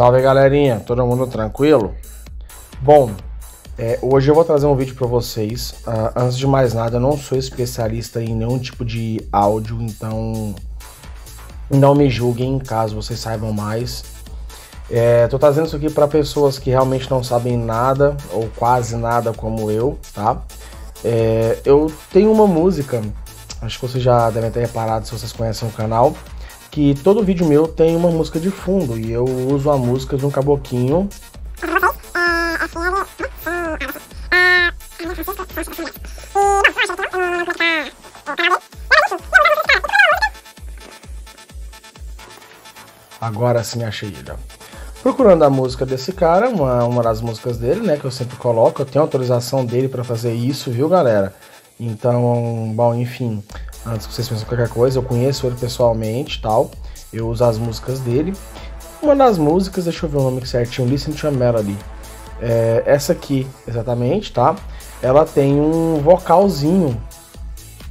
Salve galerinha, todo mundo tranquilo? Bom, hoje eu vou trazer um vídeo para vocês. Antes de mais nada, eu não sou especialista em nenhum tipo de áudio, então não me julguem caso vocês saibam mais. Tô trazendo isso aqui para pessoas que realmente não sabem nada ou quase nada como eu, tá? Eu tenho uma música, acho que vocês já devem ter reparado se vocês conhecem o canal, que todo vídeo meu tem uma música de fundo e eu uso a música de um caboquinho . Agora sim achei ele, ó. Procurando a música desse cara, uma das músicas dele, né, que eu sempre coloco. Eu tenho autorização dele pra fazer isso, viu galera? Então, bom, enfim, antes que vocês pensem qualquer coisa, eu conheço ele pessoalmente e tal. Eu uso as músicas dele. Uma das músicas, deixa eu ver o nome certinho, Listen to a Melody. Essa aqui, exatamente, tá? Ela tem um vocalzinho.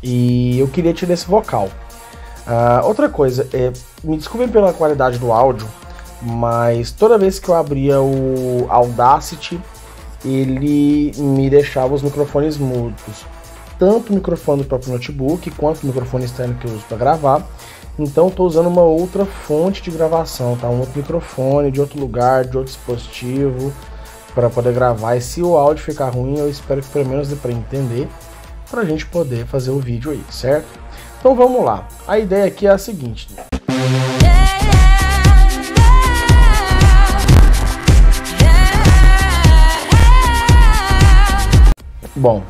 E eu queria tirar esse vocal. Outra coisa, me desculpem pela qualidade do áudio, mas toda vez que eu abria o Audacity, ele me deixava os microfones mudos. Tanto o microfone do próprio notebook quanto o microfone externo que eu uso para gravar. Então estou usando uma outra fonte de gravação, tá? Um outro microfone de outro lugar, de outro dispositivo, para poder gravar. E se o áudio ficar ruim, eu espero que pelo menos dê para entender, para a gente poder fazer o vídeo aí, certo? Então vamos lá. A ideia aqui é a seguinte. Bom,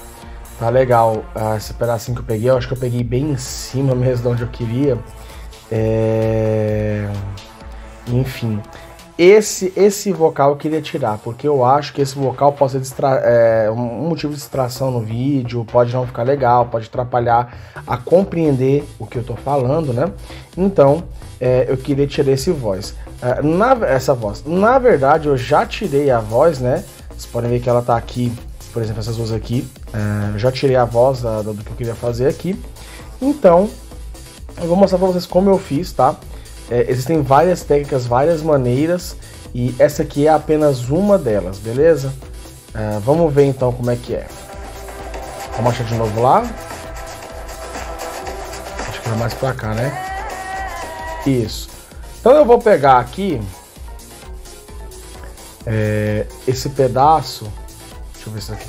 tá legal esse pedacinho que eu peguei. Eu acho que eu peguei bem em cima mesmo de onde eu queria. Enfim, esse vocal eu queria tirar, porque eu acho que esse vocal pode ser um motivo de distração no vídeo, pode não ficar legal, pode atrapalhar a compreender o que eu tô falando, né? Então, eu queria tirar essa voz. Na verdade, eu já tirei a voz, né? Vocês podem ver que ela tá aqui. Por exemplo, essas duas aqui, eu já tirei a voz do que eu queria fazer aqui. Então, eu vou mostrar pra vocês como eu fiz, tá? Existem várias técnicas, várias maneiras, e essa aqui é apenas uma delas, beleza? Vamos ver então como é que é. Vamos achar de novo lá. Acho que vai mais pra cá, né? Isso. Então eu vou pegar aqui esse pedaço. Deixa eu ver isso aqui.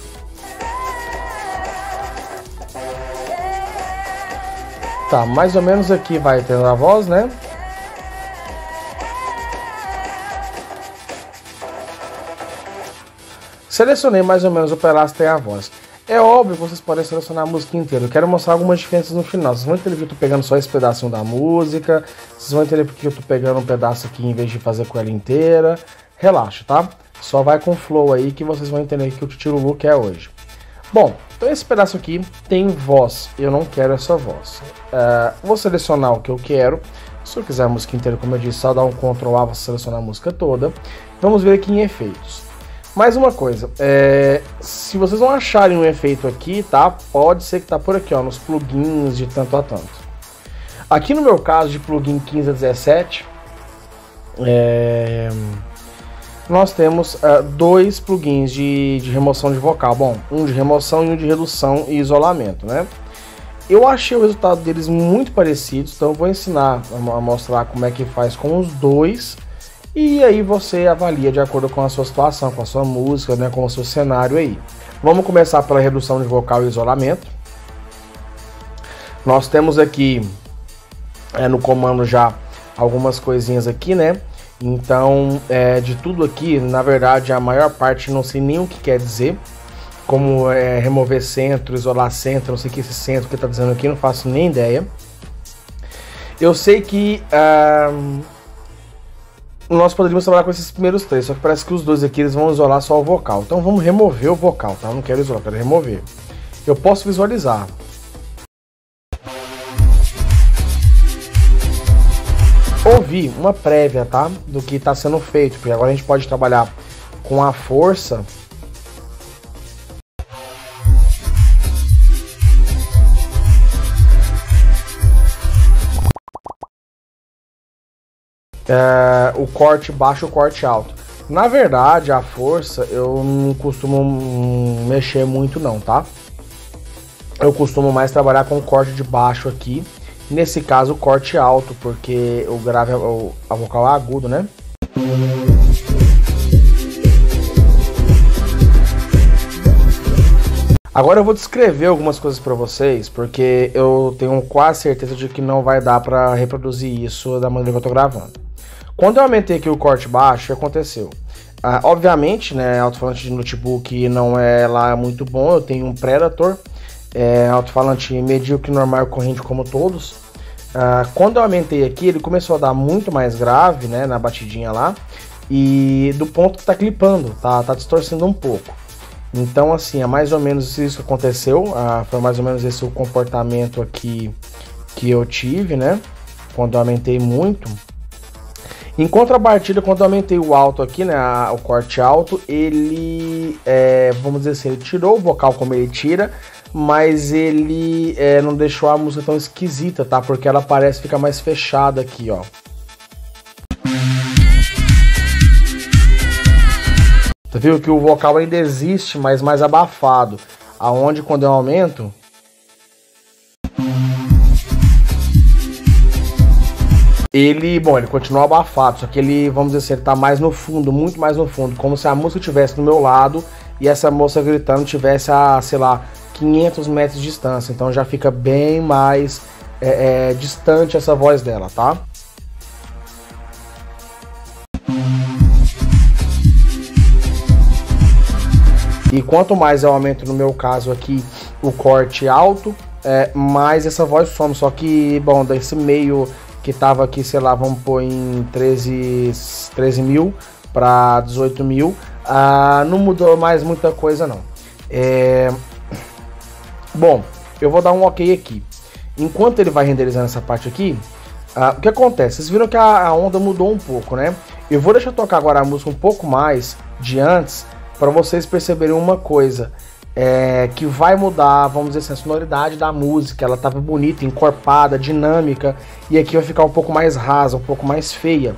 Tá, mais ou menos aqui vai tendo a voz, né? Selecionei mais ou menos o pedaço que tem a voz. É óbvio que vocês podem selecionar a música inteira. Eu quero mostrar algumas diferenças no final. Vocês vão entender porque eu tô pegando só esse pedacinho da música. Vocês vão entender porque eu tô pegando um pedaço aqui em vez de fazer com ela inteira. Relaxa, tá? Só vai com o flow aí que vocês vão entender que o Tiro Look é hoje. Bom, então esse pedaço aqui tem voz. Eu não quero essa voz. Vou selecionar o que eu quero. Se eu quiser a música inteira, como eu disse, só dá um Ctrl A, vou selecionar a música toda. Vamos ver aqui em efeitos. Mais uma coisa. Se vocês não acharem um efeito aqui, tá? Pode ser que tá por aqui, ó, nos plugins de tanto a tanto. Aqui no meu caso de plugin 15 a 17... nós temos dois plugins de remoção de vocal. Bom, um de remoção e um de redução e isolamento, né? Eu achei o resultado deles muito parecidos, então eu vou ensinar a mostrar como é que faz com os dois. E aí você avalia de acordo com a sua situação, com a sua música, né, com o seu cenário aí. Vamos começar pela redução de vocal e isolamento. Nós temos aqui no comando já algumas coisinhas aqui, né? Então, de tudo aqui, na verdade, a maior parte não sei nem o que quer dizer, como remover centro, isolar centro, não sei o que esse centro que tá dizendo aqui, não faço nem ideia. Eu sei que nós poderíamos trabalhar com esses primeiros três, só que parece que os dois aqui eles vão isolar só o vocal. Então vamos remover o vocal, tá? Eu não quero isolar, eu quero remover. Eu posso visualizar. Ouvir uma prévia, tá? Do que está sendo feito, porque agora a gente pode trabalhar com a força. o corte baixo, o corte alto. Na verdade, a força eu não costumo mexer muito não, tá? Eu costumo mais trabalhar com o corte de baixo aqui. Nesse caso, o corte alto, porque o grave, a vocal é agudo, né? Agora eu vou descrever algumas coisas para vocês, porque eu tenho quase certeza de que não vai dar para reproduzir isso da maneira que eu tô gravando. Quando eu aumentei aqui o corte baixo, o que aconteceu? Obviamente, né, alto-falante de notebook não é lá muito bom, eu tenho um Predator, alto-falante medíocre, normal, corrente como todos. Quando eu aumentei aqui, ele começou a dar muito mais grave, né, na batidinha lá, e do ponto que tá clipando, tá distorcendo um pouco. Então, assim, é mais ou menos isso que aconteceu, foi mais ou menos esse o comportamento aqui que eu tive, né, quando eu aumentei muito. Em contrapartida, quando eu aumentei o alto aqui, né, o corte alto, ele, vamos dizer assim, ele tirou o vocal como ele tira, mas ele não deixou a música tão esquisita, tá? Porque ela parece ficar mais fechada aqui, ó. Tá vendo que o vocal ainda existe, mas mais abafado. Aonde quando eu aumento, ele continua abafado, só que ele, vamos dizer assim, ele tá mais no fundo, muito mais no fundo, como se a música estivesse no meu lado e essa moça gritando tivesse a, sei lá, 500 metros de distância. Então já fica bem mais distante essa voz dela, tá? E quanto mais eu aumento, no meu caso aqui, o corte alto, mais essa voz some. Só que, bom, desse meio que tava aqui, sei lá, vamos pôr em 13 mil para 18 mil, não mudou mais muita coisa não. Bom, eu vou dar um ok aqui. Enquanto ele vai renderizando essa parte aqui, o que acontece? Vocês viram que a onda mudou um pouco, né? Eu vou deixar tocar agora a música um pouco mais de antes, para vocês perceberem uma coisa, que vai mudar, vamos dizer assim, a sonoridade da música. Ela tava bonita, encorpada, dinâmica, e aqui vai ficar um pouco mais rasa, um pouco mais feia.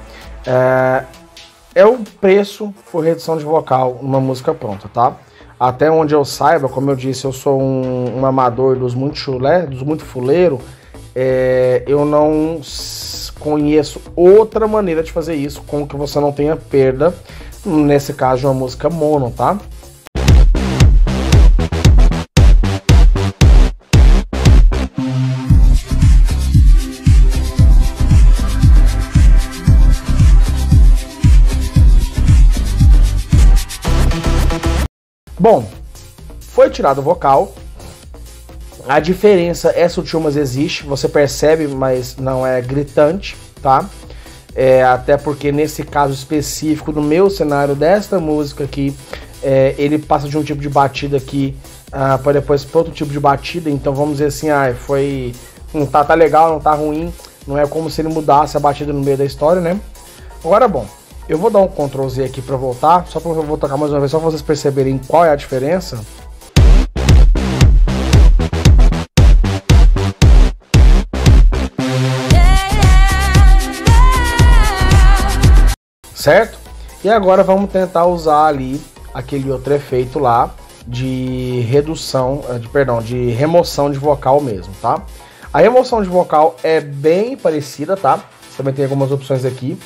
É o preço por redução de vocal numa música pronta, tá? Até onde eu saiba, como eu disse, eu sou um amador dos muito chulé, dos muito fuleiro. Eu não conheço outra maneira de fazer isso com que você não tenha perda, nesse caso de uma música mono, tá? Bom, foi tirado o vocal, a diferença é sutil, mas existe, você percebe, mas não é gritante, tá? Até porque nesse caso específico do meu cenário desta música aqui, ele passa de um tipo de batida aqui para depois para outro tipo de batida, então vamos dizer assim, foi, não tá legal, não tá ruim, não é como se ele mudasse a batida no meio da história, né? Agora, bom, eu vou dar um Ctrl Z aqui para voltar, só para eu vou tocar mais uma vez, só para vocês perceberem qual é a diferença. Certo? E agora vamos tentar usar ali aquele outro efeito lá de redução, de remoção de vocal mesmo, tá? A remoção de vocal é bem parecida, tá? Você também tem algumas opções aqui.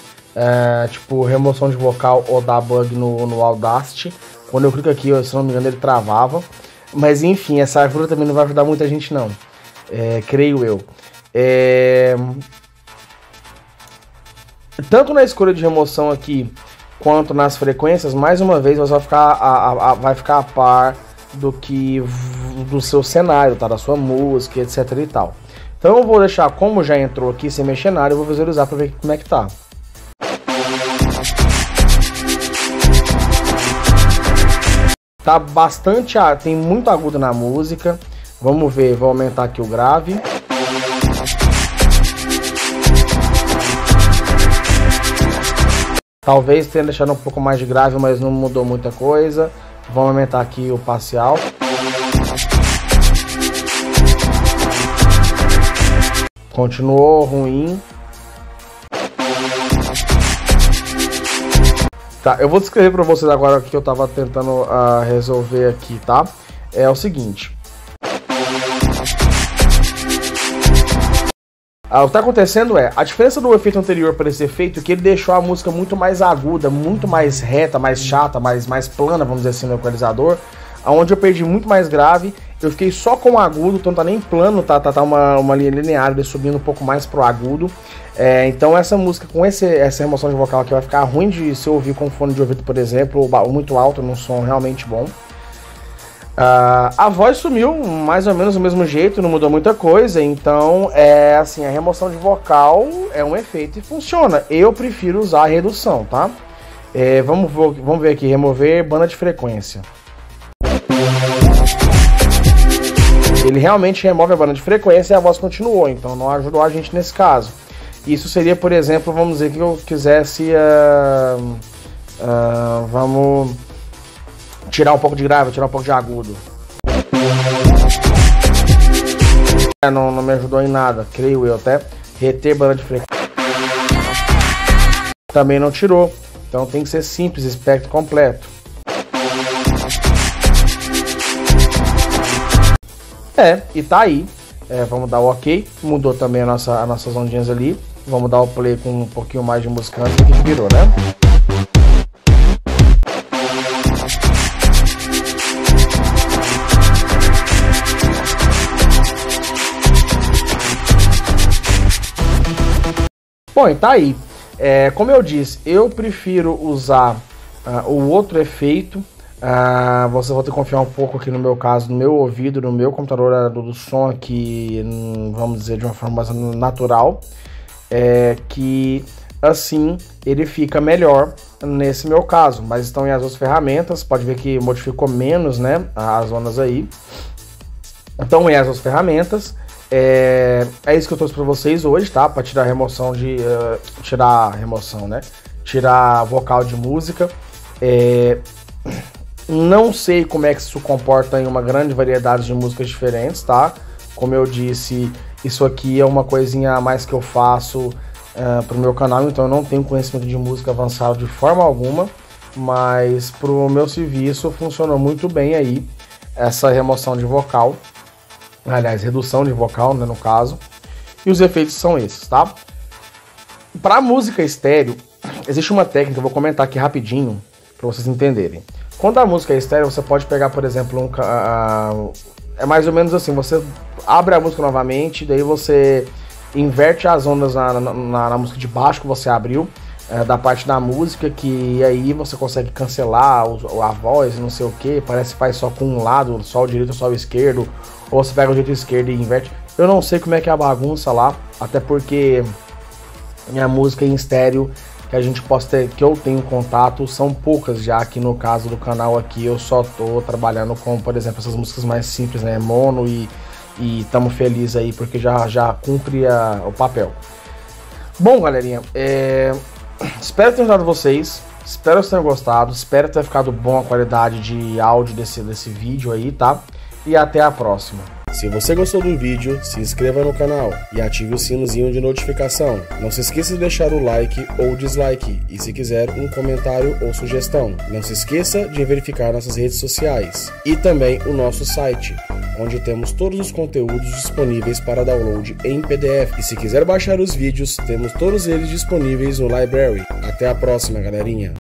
Tipo remoção de vocal ou dar bug no Audacity. Quando eu clico aqui, se não me engano, ele travava. Mas enfim, essa árvore também não vai ajudar muita gente não, creio eu. Tanto na escolha de remoção aqui quanto nas frequências, mais uma vez você vai ficar a par do seu cenário, tá? Da sua música, etc e tal. Então eu vou deixar como já entrou aqui sem mexer nada, eu vou visualizar para ver como é que tá. Tá bastante, tem muito agudo na música. Vamos ver, vou aumentar aqui o grave. Talvez tenha deixado um pouco mais de grave, mas não mudou muita coisa. Vamos aumentar aqui o parcial. Continuou ruim. Tá, eu vou descrever para vocês agora o que eu tava tentando resolver aqui, tá? É o seguinte. O que tá acontecendo é, a diferença do efeito anterior para esse efeito é que ele deixou a música muito mais aguda, muito mais reta, mais chata, mais plana, vamos dizer assim, no equalizador, onde eu perdi muito mais grave, eu fiquei só com agudo, então não tá nem plano, tá uma linha linear, ele subindo um pouco mais pro agudo. Então essa música com essa remoção de vocal aqui vai ficar ruim de se ouvir com fone de ouvido, por exemplo, ou muito alto, num som realmente bom. A voz sumiu mais ou menos do mesmo jeito, não mudou muita coisa, então é assim, a remoção de vocal é um efeito e funciona. Eu prefiro usar a redução, tá? Vamos ver aqui, remover banda de frequência. Ele realmente remove a banda de frequência e a voz continuou, então não ajudou a gente nesse caso. Isso seria, por exemplo, vamos dizer que eu quisesse, vamos tirar um pouco de grave, tirar um pouco de agudo. Não me ajudou em nada, creio eu até. Reter banda de frequência. Também não tirou. Então tem que ser simples, espectro completo. E tá aí. Vamos dar o ok. Mudou também as nossas ondinhas ali. Vamos dar o play com um pouquinho mais de música antes que virou, né? Bom, tá aí. Como eu disse, eu prefiro usar o outro efeito. Vocês vão ter que confiar um pouco aqui no meu caso, no meu ouvido, no meu computador do som aqui, vamos dizer, de uma forma mais natural. Que assim ele fica melhor nesse meu caso. Mas estão aí as outras ferramentas, pode ver que modificou menos, né, as zonas aí. Então aí as outras ferramentas. É isso que eu trouxe para vocês hoje, tá? Para tirar a remoção de... Tirar vocal de música. Não sei como é que isso comporta em uma grande variedade de músicas diferentes, tá? Como eu disse, isso aqui é uma coisinha a mais que eu faço pro meu canal, então eu não tenho conhecimento de música avançado de forma alguma, mas pro meu serviço funcionou muito bem aí essa remoção de vocal. Aliás, redução de vocal, né, no caso. E os efeitos são esses, tá? Para música estéreo, existe uma técnica, eu vou comentar aqui rapidinho, para vocês entenderem. Quando a música é estéreo, você pode pegar, por exemplo, é mais ou menos assim, você abre a música novamente, daí você inverte as ondas na música de baixo que você abriu, da parte da música, que aí você consegue cancelar a voz, não sei o que, parece que faz só com um lado, só o direito, só o esquerdo, ou você pega o direito esquerdo e inverte. Eu não sei como é que é a bagunça lá, até porque minha música em estéreo que a gente possa ter, que eu tenho contato, são poucas, já que no caso do canal aqui eu só tô trabalhando com, por exemplo, essas músicas mais simples, né, mono, e tamo feliz aí porque já cumpre o papel. Bom, galerinha, espero ter ajudado vocês, espero que tenham gostado, espero ter ficado bom a qualidade de áudio desse vídeo aí, tá? E até a próxima. Se você gostou do vídeo, se inscreva no canal e ative o sinozinho de notificação. Não se esqueça de deixar o like ou dislike e, se quiser, um comentário ou sugestão. Não se esqueça de verificar nossas redes sociais e também o nosso site, onde temos todos os conteúdos disponíveis para download em PDF. E se quiser baixar os vídeos, temos todos eles disponíveis no Library. Até a próxima, galerinha!